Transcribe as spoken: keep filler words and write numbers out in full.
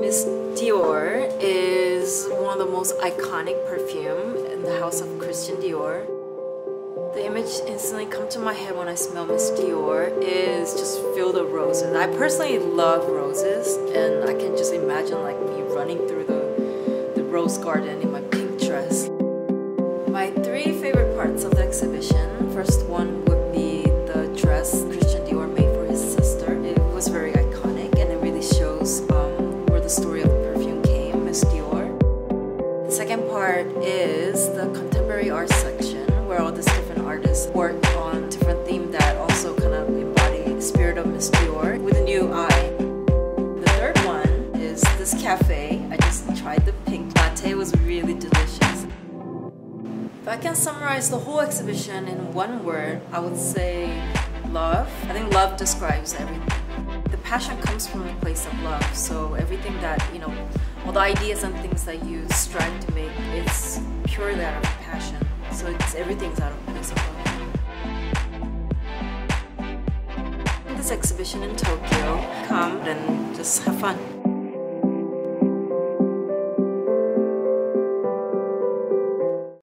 Miss Dior is one of the most iconic perfume in the house of Christian Dior. The image instantly comes to my head when I smell Miss Dior is just filled with roses. I personally love roses, and I can just imagine like me running through the, the rose garden in my pink dress. My three favorite parts of the exhibition, first one would be the dress Christian Dior made for his sister. It was very iconic and it really shows um, story of the perfume came, Miss Dior. The second part is the contemporary art section where all these different artists work on different themes that also kind of embody the spirit of Miss Dior with a new eye. The third one is this cafe. I just tried the pink latte. It was really delicious. If I can summarize the whole exhibition in one word, I would say love. I think love describes everything. Passion comes from a place of love, so everything that, you know, all the ideas and things that you strive to make, it's purely out of passion. So it's, everything's out of a place of love. This exhibition in Tokyo, come and just have fun.